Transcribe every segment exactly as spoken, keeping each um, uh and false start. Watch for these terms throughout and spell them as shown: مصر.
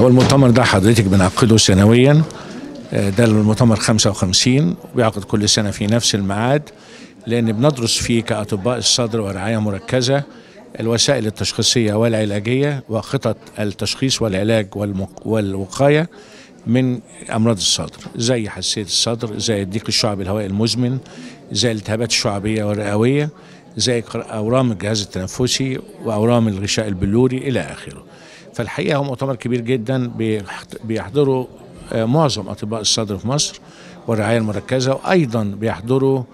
هو المؤتمر ده حضرتك بنعقده سنويا، ده المؤتمر خمسة وخمسين وبيعقد كل سنة في نفس الميعاد، لأن بندرس فيه كأطباء الصدر ورعاية مركزة الوسائل التشخيصية والعلاجية وخطط التشخيص والعلاج والوقاية من أمراض الصدر، زي حساسية الصدر، زي الضيق الشعبي الهوائي المزمن، زي الالتهابات الشعبية والرئوية، زي أورام الجهاز التنفسي وأورام الغشاء البلوري إلى آخره. فالحقيقة هو مؤتمر كبير جدا بيحضره معظم أطباء الصدر في مصر والرعاية المركزة، وأيضا بيحضره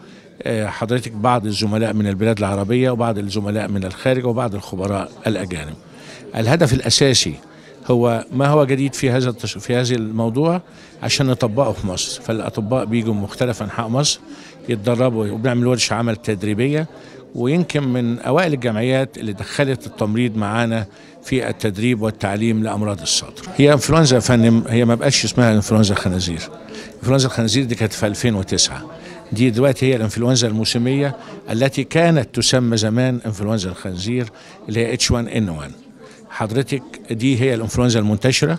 حضرتك بعض الزملاء من البلاد العربية وبعض الزملاء من الخارج وبعض الخبراء الأجانب. الهدف الأساسي هو ما هو جديد في هذا في هذا الموضوع عشان نطبقه في مصر، فالأطباء بيجوا من مختلف أنحاء مصر يتدربوا وبنعمل ورش عمل تدريبية، ويمكن من أوائل الجمعيات اللي دخلت التمريض معانا في التدريب والتعليم لأمراض الصدر. هي انفلونزا يا فندم، هي ما بقاش اسمها انفلونزا الخنازير. انفلونزا الخنازير دي كانت في ألفين وتسعة، دي دلوقتي هي الانفلونزا الموسمية التي كانت تسمى زمان انفلونزا الخنازير اللي هي إتش واحد إن واحد. حضرتك دي هي الانفلونزا المنتشرة،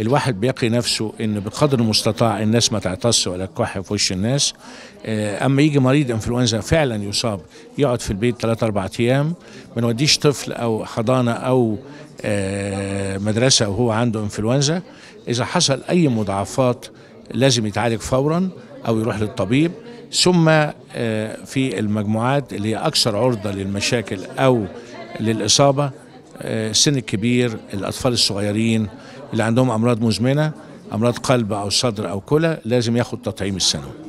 الواحد بيقي نفسه ان بقدر المستطاع الناس ما تعتص ولا تكح في وش الناس. اما يجي مريض انفلونزا فعلا يصاب يقعد في البيت ثلاثة أربعة ايام، ما نوديش طفل او حضانه او مدرسه وهو عنده انفلونزا. اذا حصل اي مضاعفات لازم يتعالج فورا او يروح للطبيب، ثم في المجموعات اللي هي اكثر عرضه للمشاكل او للاصابه، السن الكبير، الاطفال الصغيرين اللي عندهم امراض مزمنه، امراض قلب او صدر او كلى، لازم ياخد تطعيم السنوي.